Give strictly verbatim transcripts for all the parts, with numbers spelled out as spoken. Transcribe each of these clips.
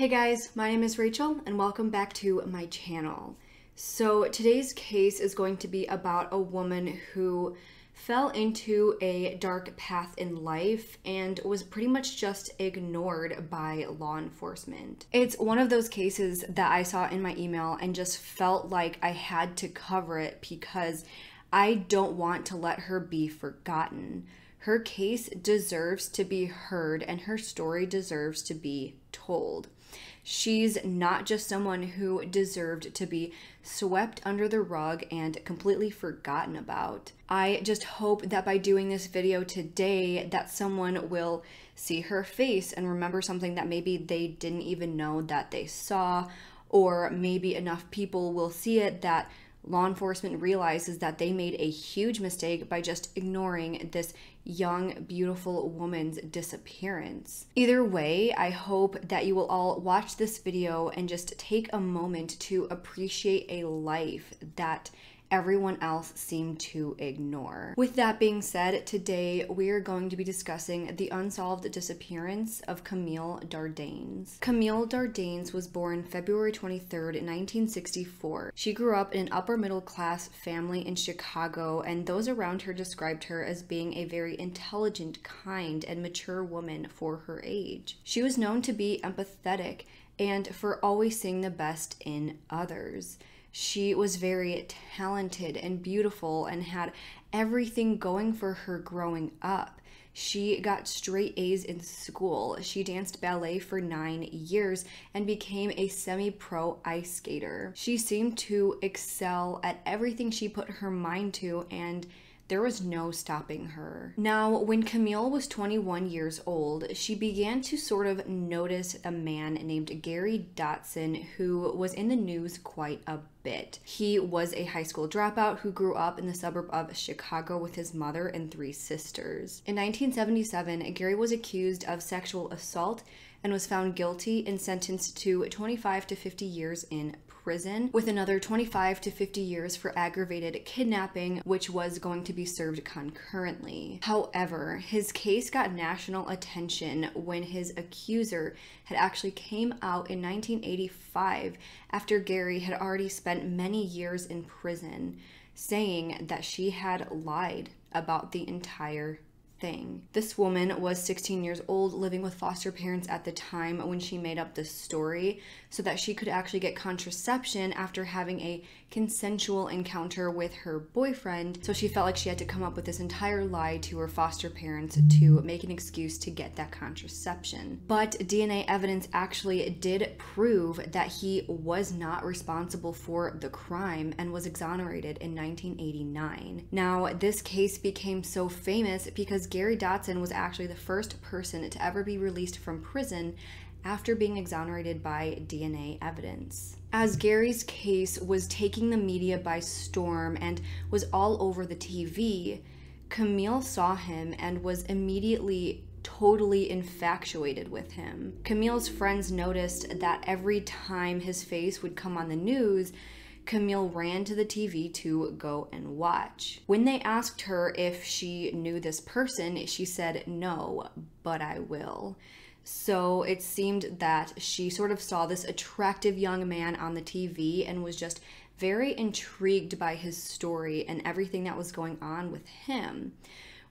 Hey guys, my name is Rachel and welcome back to my channel. So today's case is going to be about a woman who fell into a dark path in life and was pretty much just ignored by law enforcement. It's one of those cases that I saw in my email and just felt like I had to cover it because I don't want to let her be forgotten. Her case deserves to be heard and her story deserves to be told. She's not just someone who deserved to be swept under the rug and completely forgotten about. I just hope that by doing this video today that someone will see her face and remember something that maybe they didn't even know that they saw, or maybe enough people will see it that law enforcement realizes that they made a huge mistake by just ignoring this young, beautiful woman's disappearance. Either way, I hope that you will all watch this video and just take a moment to appreciate a life that everyone else seemed to ignore. With that being said, today we are going to be discussing the unsolved disappearance of Camille Dardanes. Camille Dardanes was born February twenty-third, nineteen sixty-four. She grew up in an upper middle class family in Chicago, and those around her described her as being a very intelligent, kind, and mature woman for her age. She was known to be empathetic and for always seeing the best in others. She was very talented and beautiful and had everything going for her growing up. She got straight A's in school. She danced ballet for nine years and became a semi-pro ice skater. She seemed to excel at everything she put her mind to, and there was no stopping her. Now, when Camille was twenty-one years old, she began to sort of notice a man named Gary Dotson who was in the news quite a bit. He was a high school dropout who grew up in the suburb of Chicago with his mother and three sisters. In nineteen seventy-seven, Gary was accused of sexual assault and was found guilty and sentenced to twenty-five to fifty years in prison, with another twenty-five to fifty years for aggravated kidnapping, which was going to be served concurrently. However, his case got national attention when his accuser had actually came out in nineteen eighty-five after Gary had already spent many years in prison, saying that she had lied about the entire thing. This woman was sixteen years old, living with foster parents at the time when she made up this story so that she could actually get contraception after having a consensual encounter with her boyfriend. So she felt like she had to come up with this entire lie to her foster parents to make an excuse to get that contraception. But D N A evidence actually did prove that he was not responsible for the crime and was exonerated in nineteen eighty-nine. Now, this case became so famous because Gary Dotson was actually the first person to ever be released from prison after being exonerated by D N A evidence. As Gary's case was taking the media by storm and was all over the T V, Camille saw him and was immediately totally infatuated with him. Camille's friends noticed that every time his face would come on the news, Camille ran to the T V to go and watch. When they asked her if she knew this person, she said, "No, but I will." So it seemed that she sort of saw this attractive young man on the T V and was just very intrigued by his story and everything that was going on with him.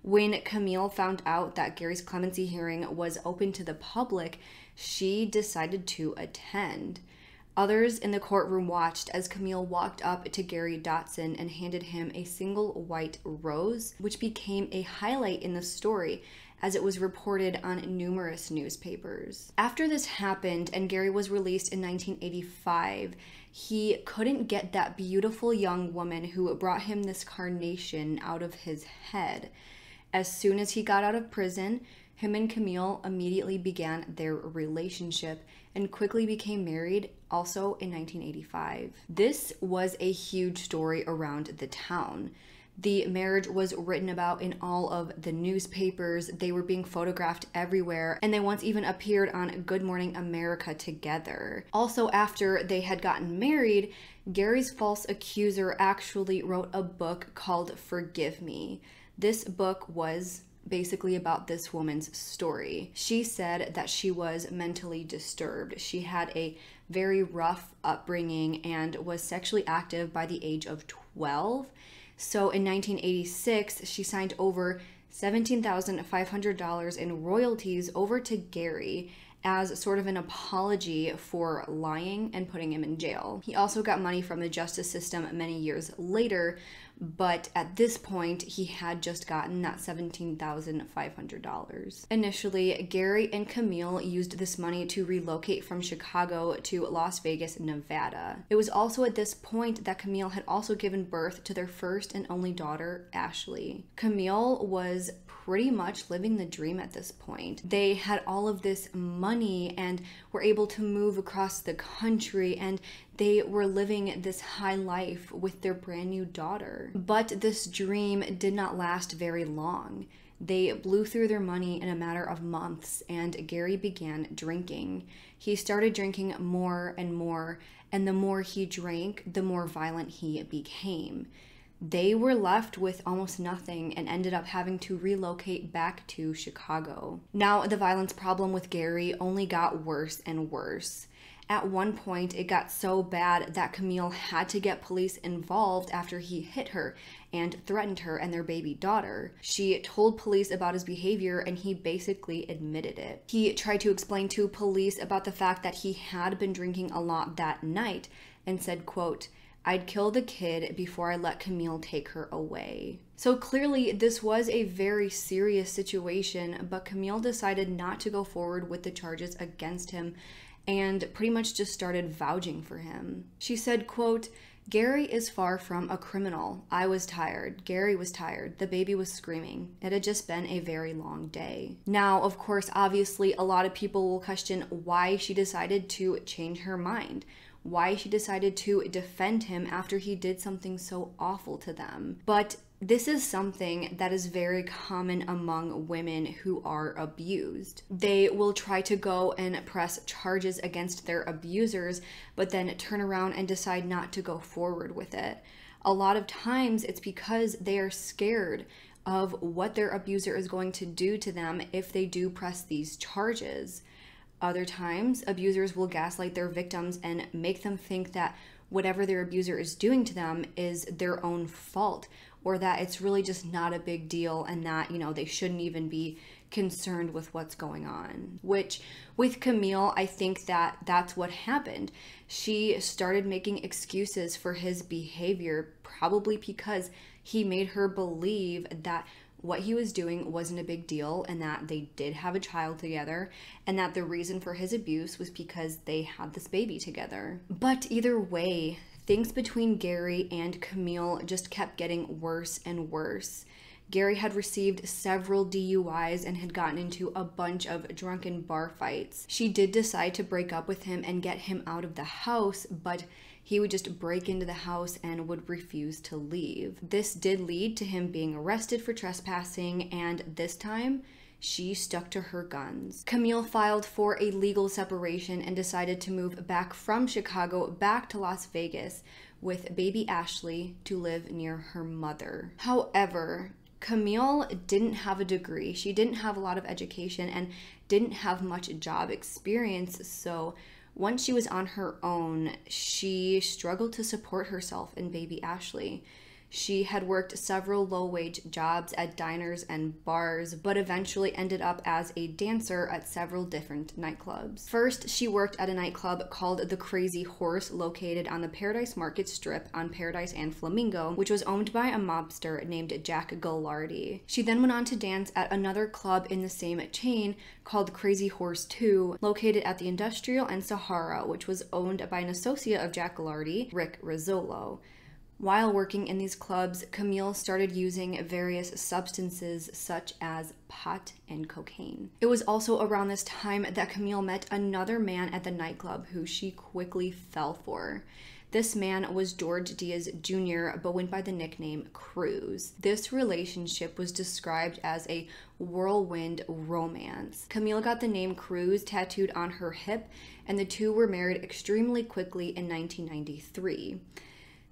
When Camille found out that Gary's clemency hearing was open to the public, she decided to attend. Others in the courtroom watched as Camille walked up to Gary Dotson and handed him a single white rose, which became a highlight in the story as it was reported on numerous newspapers. After this happened and Gary was released in nineteen eighty-five, he couldn't get that beautiful young woman who brought him this carnation out of his head. As soon as he got out of prison, him and Camille immediately began their relationship and quickly became married, also in nineteen eighty-five. This was a huge story around the town. The marriage was written about in all of the newspapers. They were being photographed everywhere, and they once even appeared on Good Morning America together. Also, after they had gotten married, Gary's false accuser actually wrote a book called Forgive Me. This book was basically about this woman's story. She said that she was mentally disturbed. She had a very rough upbringing and was sexually active by the age of twelve. So in nineteen eighty-six, she signed over seventeen thousand five hundred dollars in royalties over to Gary as sort of an apology for lying and putting him in jail. He also got money from the justice system many years later, but at this point, he had just gotten that seventeen thousand five hundred dollars. Initially, Gary and Camille used this money to relocate from Chicago to Las Vegas, Nevada. It was also at this point that Camille had also given birth to their first and only daughter, Ashley. Camille was pretty much living the dream at this point. They had all of this money and were able to move across the country, and they were living this high life with their brand new daughter. But this dream did not last very long. They blew through their money in a matter of months, and Gary began drinking. He started drinking more and more, and the more he drank, the more violent he became. They were left with almost nothing and ended up having to relocate back to Chicago. Now, the violence problem with Gary only got worse and worse. At one point, it got so bad that Camille had to get police involved after he hit her and threatened her and their baby daughter. She told police about his behavior, and he basically admitted it. He tried to explain to police about the fact that he had been drinking a lot that night and said, quote, "I'd kill the kid before I let Camille take her away." So clearly, this was a very serious situation, but Camille decided not to go forward with the charges against him and pretty much just started vouching for him. She said, quote, "Gary is far from a criminal. I was tired. Gary was tired. The baby was screaming. It had just been a very long day." Now, of course, obviously, a lot of people will question why she decided to change her mind, why she decided to defend him after he did something so awful to them. But this is something that is very common among women who are abused. They will try to go and press charges against their abusers, but then turn around and decide not to go forward with it. A lot of times it's because they are scared of what their abuser is going to do to them if they do press these charges. Other times, abusers will gaslight their victims and make them think that whatever their abuser is doing to them is their own fault, or that it's really just not a big deal and that, you know, they shouldn't even be concerned with what's going on. Which, with Camille, I think that that's what happened. She started making excuses for his behavior, probably because he made her believe that what he was doing wasn't a big deal and that they did have a child together and that the reason for his abuse was because they had this baby together. But either way, things between Gary and Camille just kept getting worse and worse. Gary had received several D U Is and had gotten into a bunch of drunken bar fights. She did decide to break up with him and get him out of the house, but he would just break into the house and would refuse to leave. This did lead to him being arrested for trespassing, and this time, she stuck to her guns. Camille filed for a legal separation and decided to move back from Chicago back to Las Vegas with baby Ashley to live near her mother. However, Camille didn't have a degree. She didn't have a lot of education and didn't have much job experience, so once she was on her own, she struggled to support herself and baby Ashley. She had worked several low-wage jobs at diners and bars, but eventually ended up as a dancer at several different nightclubs. First, she worked at a nightclub called the Crazy Horse, located on the Paradise Market Strip on Paradise and Flamingo, which was owned by a mobster named Jack Gallardi. She then went on to dance at another club in the same chain called Crazy Horse two, located at the Industrial and Sahara, which was owned by an associate of Jack Gallardi, Rick Rizzolo. While working in these clubs, Camille started using various substances such as pot and cocaine. It was also around this time that Camille met another man at the nightclub who she quickly fell for. This man was George Diaz Junior, but went by the nickname Cruz. This relationship was described as a whirlwind romance. Camille got the name Cruz tattooed on her hip, and the two were married extremely quickly in nineteen ninety-three.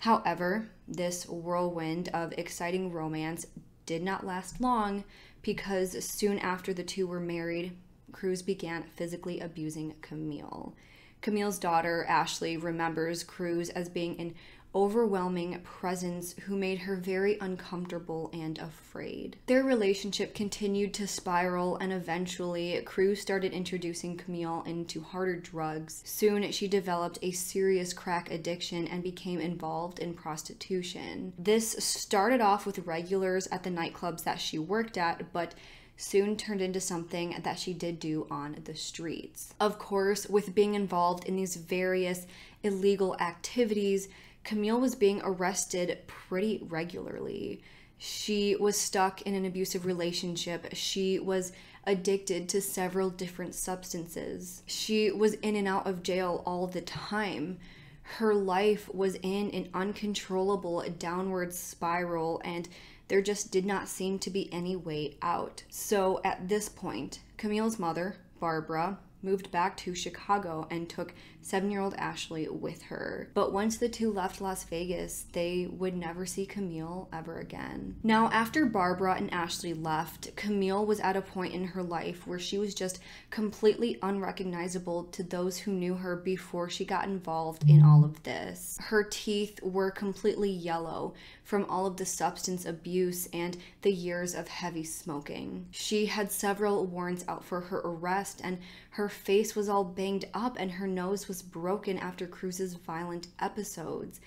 However, this whirlwind of exciting romance did not last long because soon after the two were married, Cruz began physically abusing Camille. Camille's daughter, Ashley, remembers Cruz as being an overwhelming presence who made her very uncomfortable and afraid. Their relationship continued to spiral, and eventually Cruz started introducing Camille into harder drugs. Soon she developed a serious crack addiction and became involved in prostitution. This started off with regulars at the nightclubs that she worked at, but soon turned into something that she did do on the streets. Of course, with being involved in these various illegal activities, Camille was being arrested pretty regularly. She was stuck in an abusive relationship. She was addicted to several different substances. She was in and out of jail all the time. Her life was in an uncontrollable downward spiral, and there just did not seem to be any way out. So at this point, Camille's mother, Barbara, moved back to Chicago and took seven-year-old Ashley with her. But once the two left Las Vegas, they would never see Camille ever again. Now, after Barbara and Ashley left, Camille was at a point in her life where she was just completely unrecognizable to those who knew her before she got involved in all of this. Her teeth were completely yellow from all of the substance abuse and the years of heavy smoking. She had several warrants out for her arrest, and her face was all banged up and her nose was broken after Cruz's violent episodes.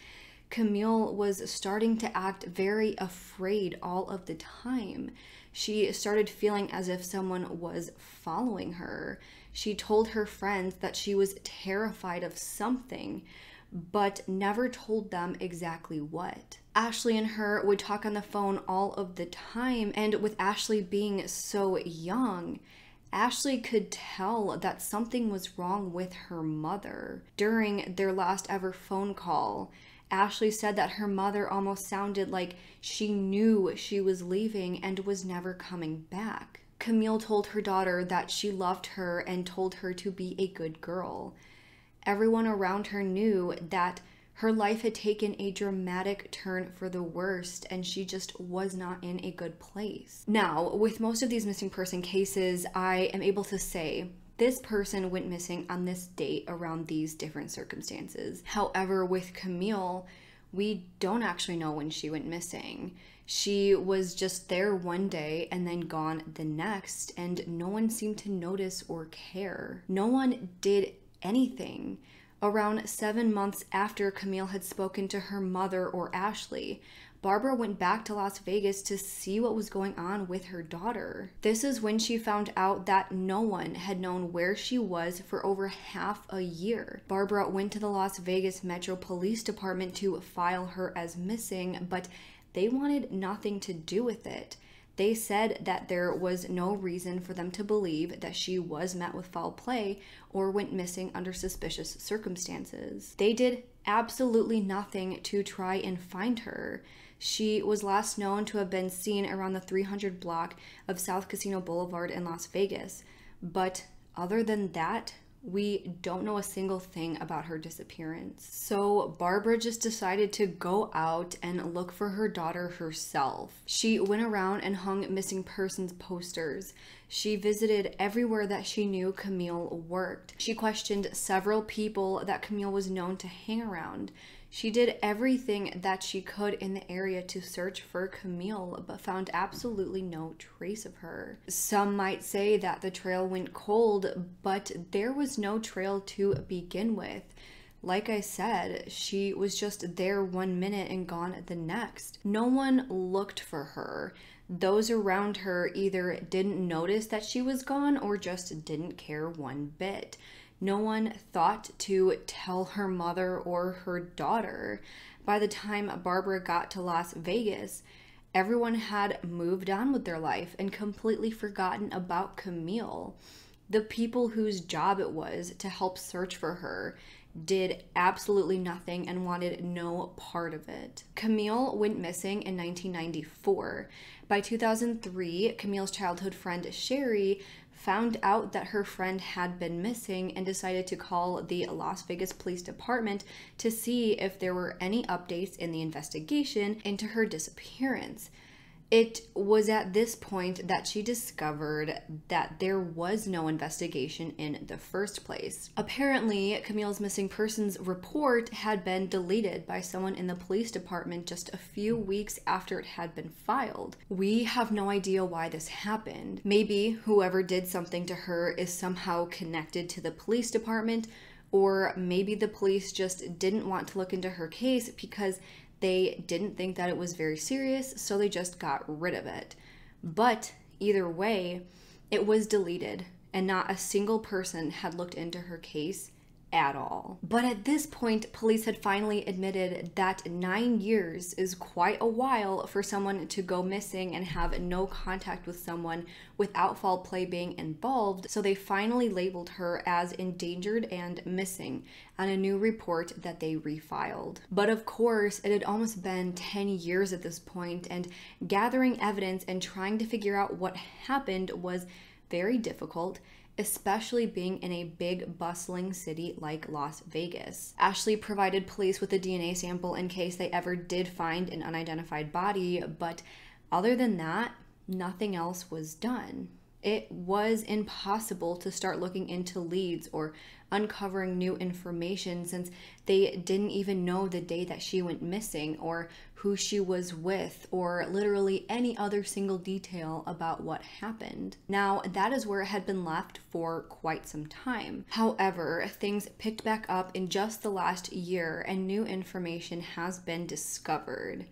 Camille was starting to act very afraid all of the time. She started feeling as if someone was following her. She told her friends that she was terrified of something, but never told them exactly what. Ashley and her would talk on the phone all of the time, and with Ashley being so young, Ashley could tell that something was wrong with her mother. During their last ever phone call, Ashley said that her mother almost sounded like she knew she was leaving and was never coming back. Camille told her daughter that she loved her and told her to be a good girl. Everyone around her knew that her life had taken a dramatic turn for the worst, and she just was not in a good place. Now, with most of these missing person cases, I am able to say this person went missing on this date around these different circumstances. However, with Camille, we don't actually know when she went missing. She was just there one day and then gone the next, and no one seemed to notice or care. No one did anything. Around seven months after Camille had spoken to her mother or Ashley, Barbara went back to Las Vegas to see what was going on with her daughter. This is when she found out that no one had known where she was for over half a year. Barbara went to the Las Vegas Metro Police Department to file her as missing, but they wanted nothing to do with it. They said that there was no reason for them to believe that she was met with foul play or went missing under suspicious circumstances. They did absolutely nothing to try and find her. She was last known to have been seen around the three hundred block of South Casino Boulevard in Las Vegas, but other than that, we don't know a single thing about her disappearance. So Barbara just decided to go out and look for her daughter herself. She went around and hung missing persons posters. She visited everywhere that she knew Camille worked. She questioned several people that Camille was known to hang around. She did everything that she could in the area to search for Camille, but found absolutely no trace of her. Some might say that the trail went cold, but there was no trail to begin with. Like I said, she was just there one minute and gone the next. No one looked for her. Those around her either didn't notice that she was gone or just didn't care one bit. No one thought to tell her mother or her daughter. By the time Barbara got to Las Vegas, everyone had moved on with their life and completely forgotten about Camille. The people whose job it was to help search for her did absolutely nothing and wanted no part of it. Camille went missing in nineteen ninety-four. By two thousand three, Camille's childhood friend Sherry found out that her friend had been missing and decided to call the Las Vegas Police Department to see if there were any updates in the investigation into her disappearance. It was at this point that she discovered that there was no investigation in the first place. Apparently, Camille's missing persons report had been deleted by someone in the police department just a few weeks after it had been filed. We have no idea why this happened. Maybe whoever did something to her is somehow connected to the police department, or maybe the police just didn't want to look into her case because they didn't think that it was very serious, so they just got rid of it. But either way, it was deleted, and not a single person had looked into her case at all. But at this point, police had finally admitted that nine years is quite a while for someone to go missing and have no contact with someone without foul play being involved, so they finally labeled her as endangered and missing on a new report that they refiled. But of course, it had almost been ten years at this point, and gathering evidence and trying to figure out what happened was very difficult, especially being in a big, bustling city like Las Vegas. Ashley provided police with a D N A sample in case they ever did find an unidentified body, but other than that, nothing else was done. It was impossible to start looking into leads or uncovering new information since they didn't even know the day that she went missing or who she was with or literally any other single detail about what happened. Now, that is where it had been left for quite some time. However, things picked back up in just the last year and new information has been discovered.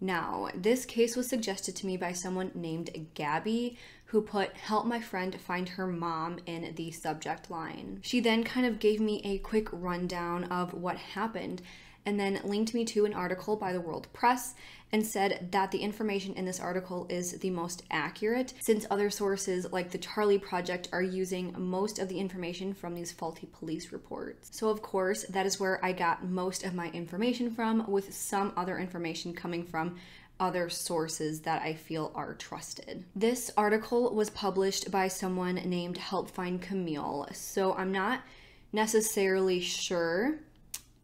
Now, this case was suggested to me by someone named Gabby, who put "help my friend find her mom" in the subject line. She then kind of gave me a quick rundown of what happened and then linked me to an article by the World Press and said that the information in this article is the most accurate, since other sources like the Charlie Project are using most of the information from these faulty police reports. So of course, that is where I got most of my information from, with some other information coming from other sources that I feel are trusted. This article was published by someone named Help Find Camille, so I'm not necessarily sure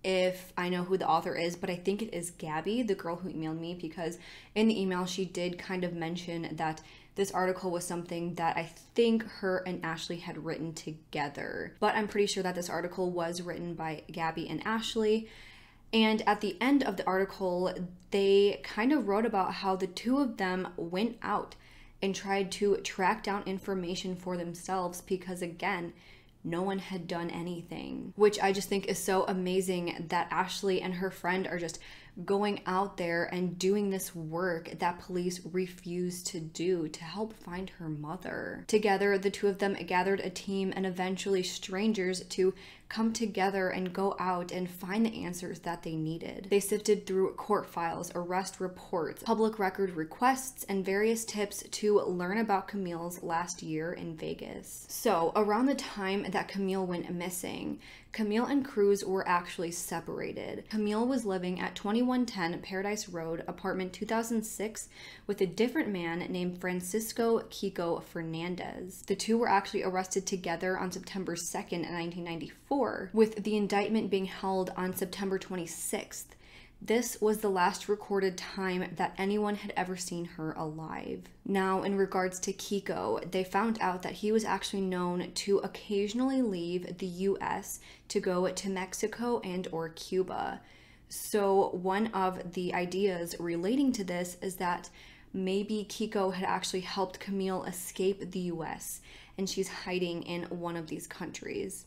if I know who the author is, but I think it is Gabby, the girl who emailed me, because in the email she did kind of mention that this article was something that I think her and Ashley had written together. But I'm pretty sure that this article was written by Gabby and Ashley. And at the end of the article, they kind of wrote about how the two of them went out and tried to track down information for themselves because, again, no one had done anything, which I just think is so amazing that Ashley and her friend are just going out there and doing this work that police refused to do to help find her mother. Together, the two of them gathered a team and eventually strangers to come together and go out and find the answers that they needed. They sifted through court files, arrest reports, public record requests, and various tips to learn about Camille's last year in Vegas. So around the time that Camille went missing, Camille and Cruz were actually separated. Camille was living at twenty-one ten Paradise Road, apartment two thousand six, with a different man named Francisco Kiko Fernandez. The two were actually arrested together on September second, nineteen ninety-four, with the indictment being held on September twenty-sixth. This was the last recorded time that anyone had ever seen her alive. Now, in regards to Kiko, they found out that he was actually known to occasionally leave the U S to go to Mexico and or Cuba. So one of the ideas relating to this is that maybe Kiko had actually helped Camille escape the U S and she's hiding in one of these countries.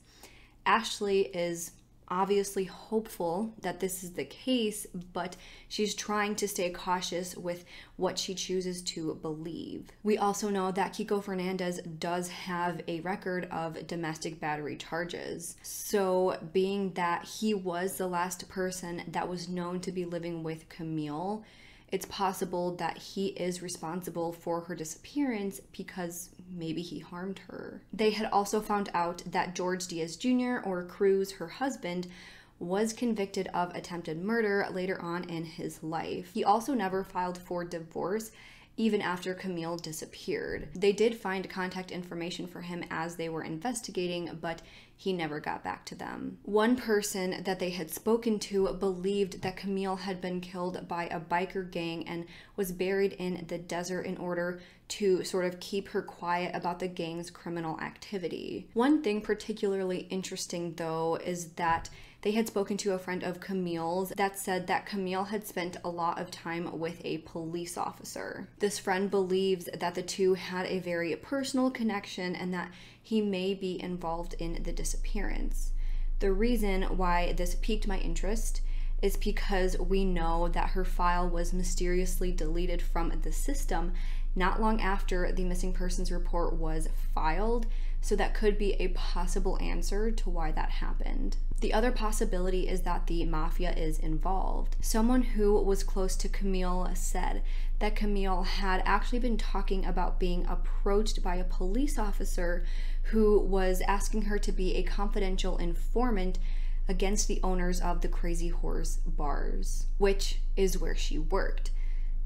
Ashley is obviously hopeful that this is the case, but she's trying to stay cautious with what she chooses to believe. We also know that Kiko Fernandez does have a record of domestic battery charges. So being that he was the last person that was known to be living with Camille, it's possible that he is responsible for her disappearance because maybe he harmed her. They had also found out that George Diaz Junior, or Cruz, her husband, was convicted of attempted murder later on in his life. He also never filed for divorce even after Camille disappeared. They did find contact information for him as they were investigating, but he never got back to them. One person that they had spoken to believed that Camille had been killed by a biker gang and was buried in the desert in order to sort of keep her quiet about the gang's criminal activity. One thing particularly interesting, though, is that they had spoken to a friend of Camille's that said that Camille had spent a lot of time with a police officer. This friend believes that the two had a very personal connection and that he may be involved in the disappearance. The reason why this piqued my interest is because we know that her file was mysteriously deleted from the system not long after the missing persons report was filed, so that could be a possible answer to why that happened. The other possibility is that the mafia is involved. Someone who was close to Camille said that Camille had actually been talking about being approached by a police officer who was asking her to be a confidential informant against the owners of the Crazy Horse bars, which is where she worked.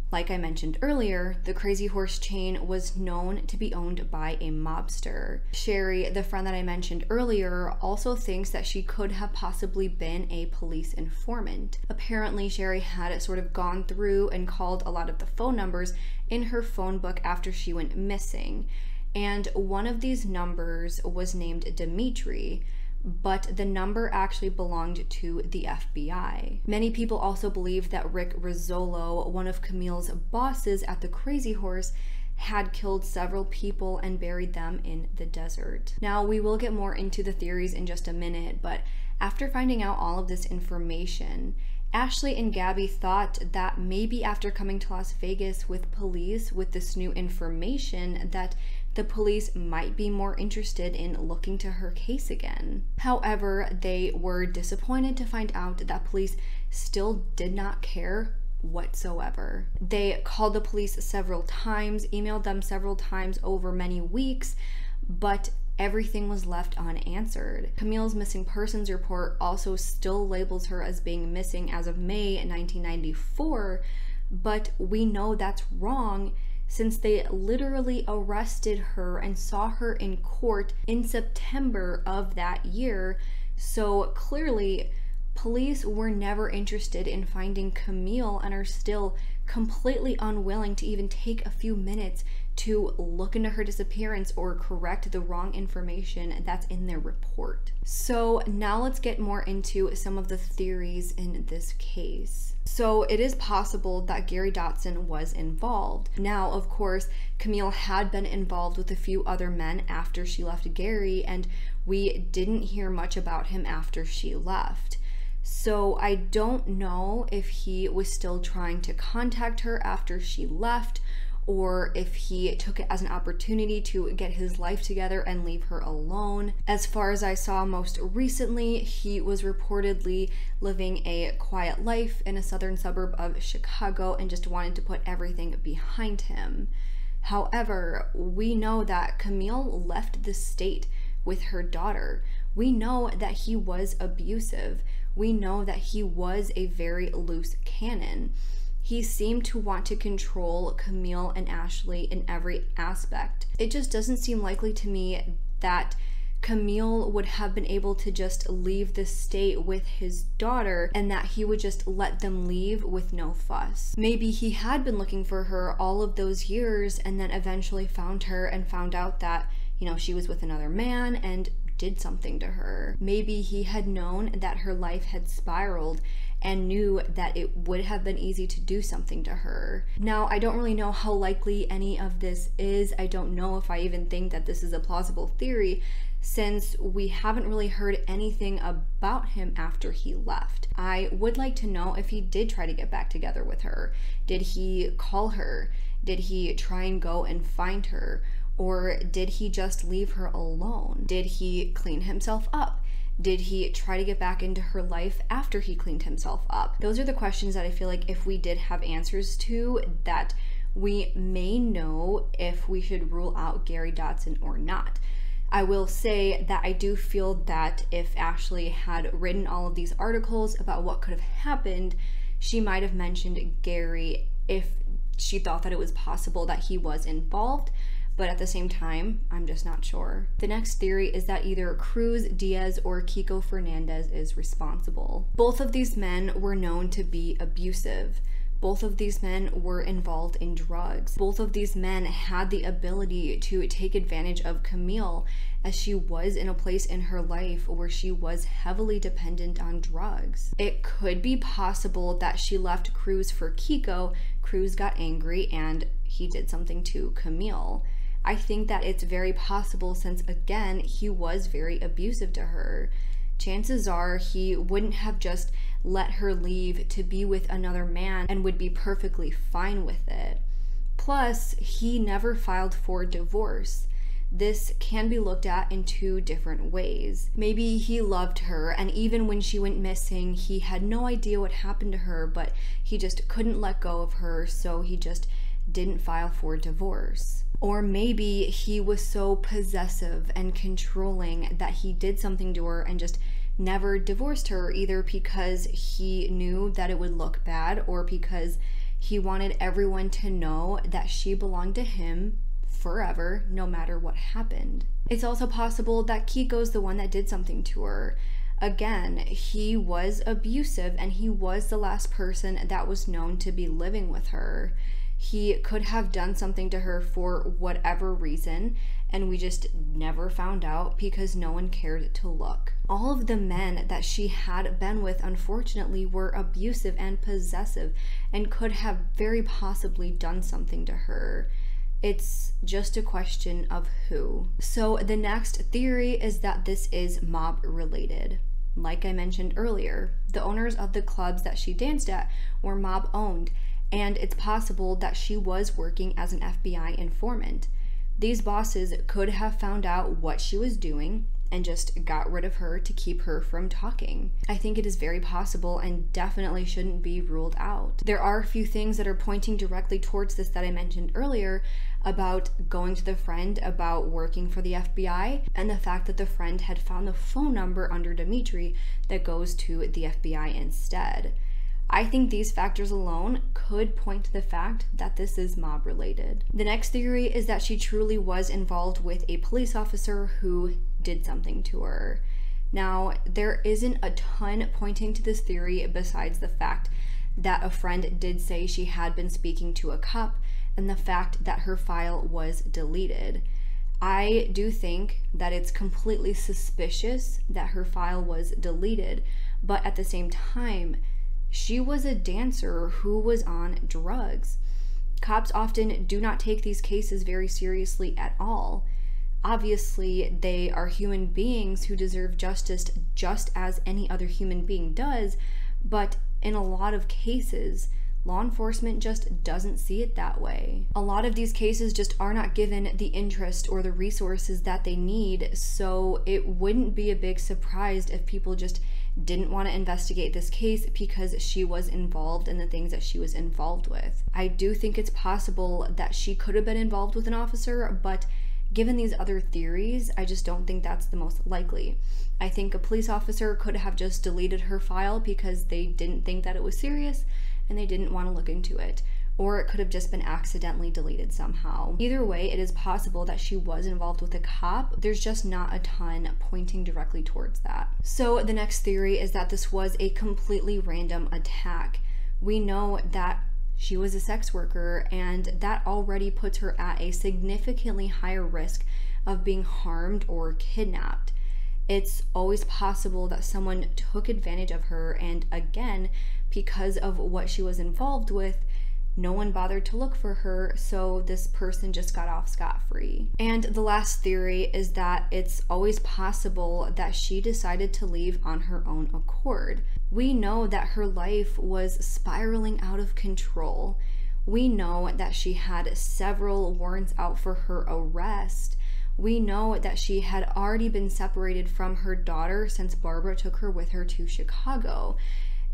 Like I mentioned earlier, the Crazy Horse chain was known to be owned by a mobster. Sherry, the friend that I mentioned earlier, also thinks that she could have possibly been a police informant. Apparently, Sherry had sort of gone through and called a lot of the phone numbers in her phone book after she went missing, and one of these numbers was named Dmitri, but the number actually belonged to the F B I. Many people also believe that Rick Rizzolo, one of Camille's bosses at the Crazy Horse, had killed several people and buried them in the desert. Now, we will get more into the theories in just a minute, but after finding out all of this information, Ashley and Gabby thought that maybe after coming to Las Vegas with police with this new information, that the police might be more interested in looking to her case again. However, they were disappointed to find out that police still did not care whatsoever. They called the police several times, emailed them several times over many weeks, but everything was left unanswered. Camille's missing persons report also still labels her as being missing as of May nineteen ninety-four, but we know that's wrong, since they literally arrested her and saw her in court in September of that year. So clearly, police were never interested in finding Camille and are still completely unwilling to even take a few minutes to look into her disappearance or correct the wrong information that's in their report. So now let's get more into some of the theories in this case. So it is possible that Gary Dotson was involved. Now, of course, Camille had been involved with a few other men after she left Gary, and we didn't hear much about him after she left. So I don't know if he was still trying to contact her after she left, or if he took it as an opportunity to get his life together and leave her alone. As far as I saw most recently, he was reportedly living a quiet life in a southern suburb of Chicago and just wanted to put everything behind him. However, we know that Camille left the state with her daughter. We know that he was abusive. We know that he was a very loose cannon. He seemed to want to control Camille and Ashley in every aspect. It just doesn't seem likely to me that Camille would have been able to just leave the state with his daughter and that he would just let them leave with no fuss. Maybe he had been looking for her all of those years and then eventually found her and found out that, you know, she was with another man and did something to her. Maybe he had known that her life had spiraled and knew that it would have been easy to do something to her. Now, I don't really know how likely any of this is. I don't know if I even think that this is a plausible theory, since we haven't really heard anything about him after he left. I would like to know if he did try to get back together with her. Did he call her? Did he try and go and find her? Or did he just leave her alone? Did he clean himself up? Did he try to get back into her life after he cleaned himself up? Those are the questions that I feel like if we did have answers to, that we may know if we should rule out Gary Dotson or not. I will say that I do feel that if Ashley had written all of these articles about what could have happened, she might have mentioned Gary if she thought that it was possible that he was involved, but at the same time, I'm just not sure. The next theory is that either Cruz, Diaz, or Kiko Fernandez is responsible. Both of these men were known to be abusive. Both of these men were involved in drugs. Both of these men had the ability to take advantage of Camille, as she was in a place in her life where she was heavily dependent on drugs. It could be possible that she left Cruz for Kiko, Cruz got angry, and he did something to Camille. I think that it's very possible since, again, he was very abusive to her. Chances are he wouldn't have just let her leave to be with another man and would be perfectly fine with it. Plus, he never filed for divorce. This can be looked at in two different ways. Maybe he loved her, and even when she went missing, he had no idea what happened to her, but he just couldn't let go of her, so he just didn't file for divorce. Or maybe he was so possessive and controlling that he did something to her and just never divorced her, either because he knew that it would look bad or because he wanted everyone to know that she belonged to him forever, no matter what happened. It's also possible that Kiko's the one that did something to her. Again, he was abusive and he was the last person that was known to be living with her. He could have done something to her for whatever reason, and we just never found out because no one cared to look. All of the men that she had been with, unfortunately, were abusive and possessive and could have very possibly done something to her. It's just a question of who. So the next theory is that this is mob related. Like I mentioned earlier, the owners of the clubs that she danced at were mob owned, and it's possible that she was working as an F B I informant. These bosses could have found out what she was doing and just got rid of her to keep her from talking. I think it is very possible and definitely shouldn't be ruled out. There are a few things that are pointing directly towards this that I mentioned earlier about going to the friend, about working for the F B I, and the fact that the friend had found the phone number under Dmitri that goes to the F B I instead. I think these factors alone could point to the fact that this is mob related. The next theory is that she truly was involved with a police officer who did something to her. Now, there isn't a ton pointing to this theory besides the fact that a friend did say she had been speaking to a cop and the fact that her file was deleted. I do think that it's completely suspicious that her file was deleted, but at the same time, she was a dancer who was on drugs. Cops often do not take these cases very seriously at all. Obviously, they are human beings who deserve justice just as any other human being does, but in a lot of cases, law enforcement just doesn't see it that way. A lot of these cases just are not given the interest or the resources that they need, so it wouldn't be a big surprise if people just didn't want to investigate this case because she was involved in the things that she was involved with. I do think it's possible that she could have been involved with an officer, but given these other theories, I just don't think that's the most likely. I think a police officer could have just deleted her file because they didn't think that it was serious and they didn't want to look into it. Or it could have just been accidentally deleted somehow. Either way, it is possible that she was involved with a cop. There's just not a ton pointing directly towards that. So the next theory is that this was a completely random attack. We know that she was a sex worker, and that already puts her at a significantly higher risk of being harmed or kidnapped. It's always possible that someone took advantage of her, and again, because of what she was involved with, no one bothered to look for her, so this person just got off scot-free. And the last theory is that it's always possible that she decided to leave on her own accord. We know that her life was spiraling out of control. We know that she had several warrants out for her arrest. We know that she had already been separated from her daughter since Barbara took her with her to Chicago.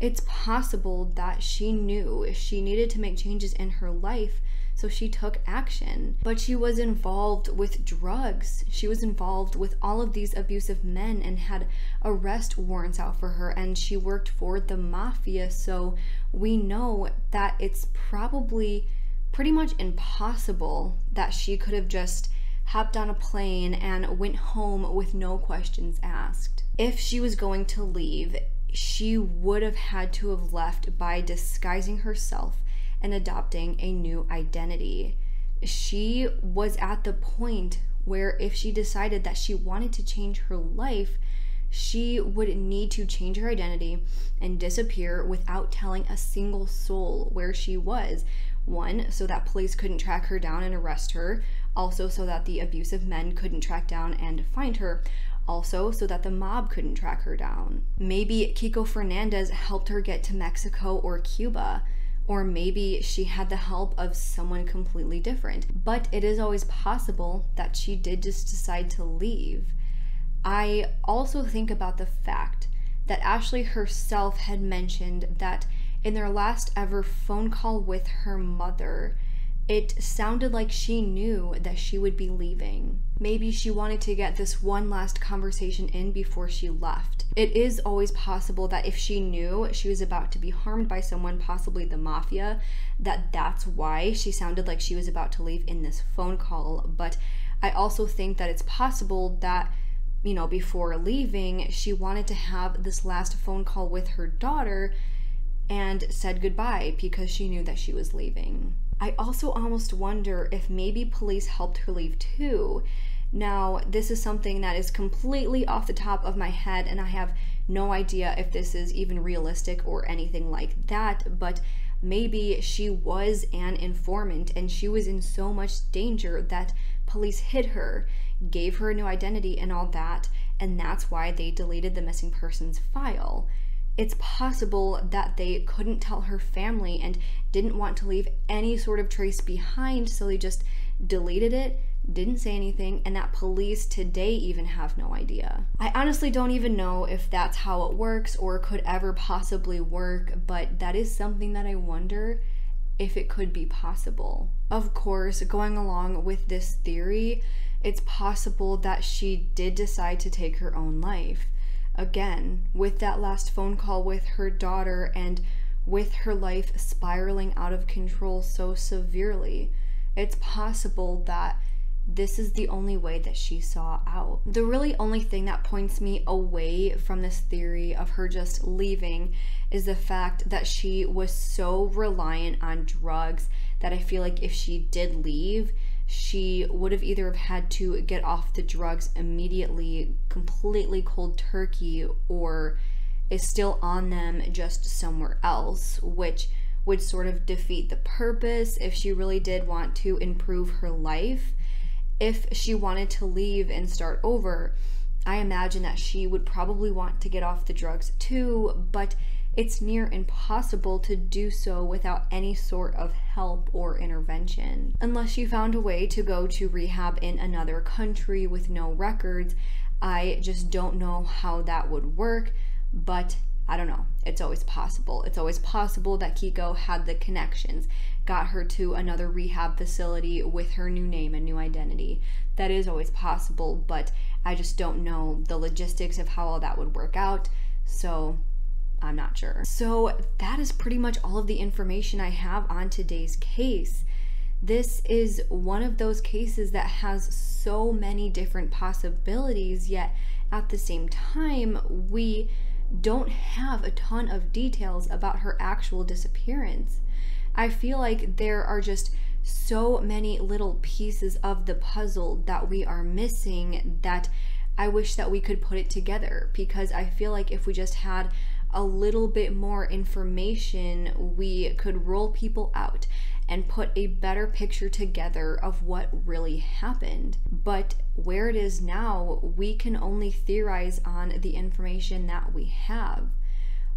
It's possible that she knew she needed to make changes in her life, so she took action. But she was involved with drugs. She was involved with all of these abusive men and had arrest warrants out for her, and she worked for the mafia, so we know that it's probably pretty much impossible that she could have just hopped on a plane and went home with no questions asked. If she was going to leave, she would have had to have left by disguising herself and adopting a new identity. She was at the point where if she decided that she wanted to change her life, she would need to change her identity and disappear without telling a single soul where she was. One, so that police couldn't track her down and arrest her. Also, so that the abusive men couldn't track down and find her. Also, so that the mob couldn't track her down. Maybe Kiko Fernandez helped her get to Mexico or Cuba. Or maybe she had the help of someone completely different. But it is always possible that she did just decide to leave. I also think about the fact that Ashley herself had mentioned that in their last ever phone call with her mother, it sounded like she knew that she would be leaving. Maybe she wanted to get this one last conversation in before she left. It is always possible that if she knew she was about to be harmed by someone, possibly the mafia, that that's why she sounded like she was about to leave in this phone call. But I also think that it's possible that, you know, before leaving, she wanted to have this last phone call with her daughter and said goodbye because she knew that she was leaving. I also almost wonder if maybe police helped her leave too. Now, this is something that is completely off the top of my head, and I have no idea if this is even realistic or anything like that, but maybe she was an informant and she was in so much danger that police hid her, gave her a new identity and all that, and that's why they deleted the missing persons file. It's possible that they couldn't tell her family and didn't want to leave any sort of trace behind, so they just deleted it, didn't say anything, and that police today even have no idea. I honestly don't even know if that's how it works or could ever possibly work, but that is something that I wonder if it could be possible. Of course, going along with this theory, it's possible that she did decide to take her own life. Again, with that last phone call with her daughter and with her life spiraling out of control so severely, it's possible that this is the only way that she saw out. The really only thing that points me away from this theory of her just leaving is the fact that she was so reliant on drugs that I feel like if she did leave, she would have either have had to get off the drugs immediately, completely cold turkey, or is still on them just somewhere else, which would sort of defeat the purpose if she really did want to improve her life. If she wanted to leave and start over, I imagine that she would probably want to get off the drugs too, but it's near impossible to do so without any sort of help or intervention. Unless she found a way to go to rehab in another country with no records, I just don't know how that would work, but I don't know. It's always possible. It's always possible that Kiko had the connections, got her to another rehab facility with her new name and new identity. That is always possible, but I just don't know the logistics of how all that would work out, so I'm not sure. So that is pretty much all of the information I have on today's case. This is one of those cases that has so many different possibilities, yet at the same time, we don't have a ton of details about her actual disappearance. I feel like there are just so many little pieces of the puzzle that we are missing that I wish that we could put it together, because I feel like if we just had a little bit more information, we could roll people out and put a better picture together of what really happened. But where it is now, we can only theorize on the information that we have.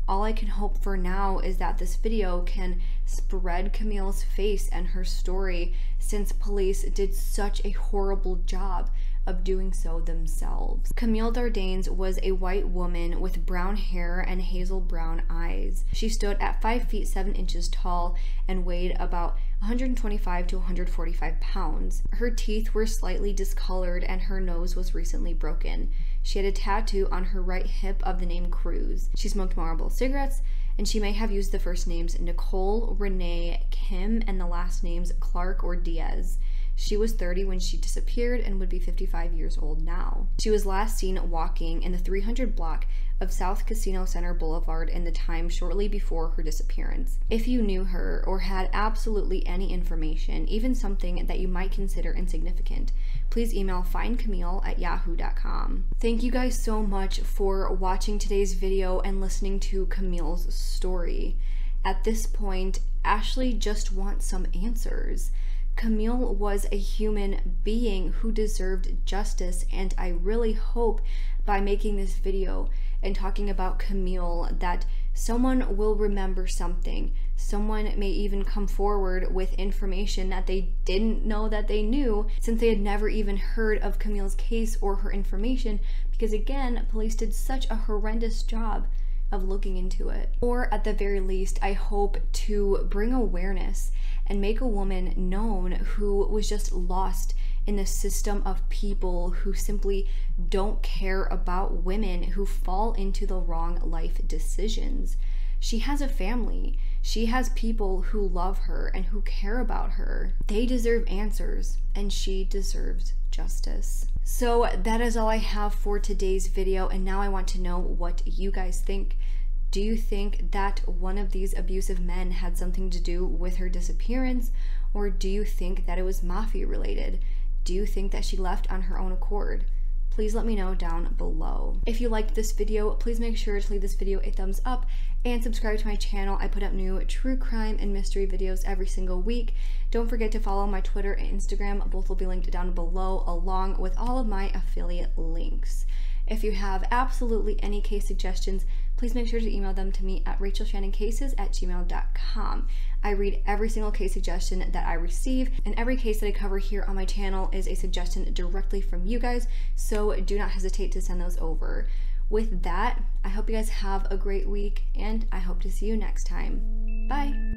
All I can hope for now is that this video can spread Camille's face and her story, since police did such a horrible job of doing so themselves. Camille Dardanes was a white woman with brown hair and hazel brown eyes. She stood at five feet seven inches tall and weighed about one hundred twenty-five to one hundred forty-five pounds. Her teeth were slightly discolored and her nose was recently broken. She had a tattoo on her right hip of the name Cruz. She smoked Marlboro cigarettes and she may have used the first names Nicole Renee Kim and the last names Clark or Diaz. She was thirty when she disappeared and would be fifty-five years old now. She was last seen walking in the three hundred block of South Casino Center Boulevard in the time shortly before her disappearance. If you knew her or had absolutely any information, even something that you might consider insignificant, please email find camille at yahoo dot com. Thank you guys so much for watching today's video and listening to Camille's story. At this point, Ashley just wants some answers. Camille was a human being who deserved justice, and I really hope by making this video and talking about Camille that someone will remember something. Someone may even come forward with information that they didn't know that they knew, since they had never even heard of Camille's case or her information, because again, police did such a horrendous job of looking into it. Or at the very least, I hope to bring awareness and make a woman known who was just lost in the system of people who simply don't care about women, who fall into the wrong life decisions. She has a family. She has people who love her and who care about her. They deserve answers, and she deserves justice. So that is all I have for today's video, and now I want to know what you guys think. Do you think that one of these abusive men had something to do with her disappearance, or do you think that it was mafia related? Do you think that she left on her own accord? Please let me know down below. If you liked this video, please make sure to leave this video a thumbs up and subscribe to my channel. I put up new true crime and mystery videos every single week. Don't forget to follow my Twitter and Instagram. Both will be linked down below along with all of my affiliate links. If you have absolutely any case suggestions, please make sure to email them to me at Rachel Shannon Cases at gmail dot com. I read every single case suggestion that I receive, and every case that I cover here on my channel is a suggestion directly from you guys, so do not hesitate to send those over. With that, I hope you guys have a great week, and I hope to see you next time. Bye!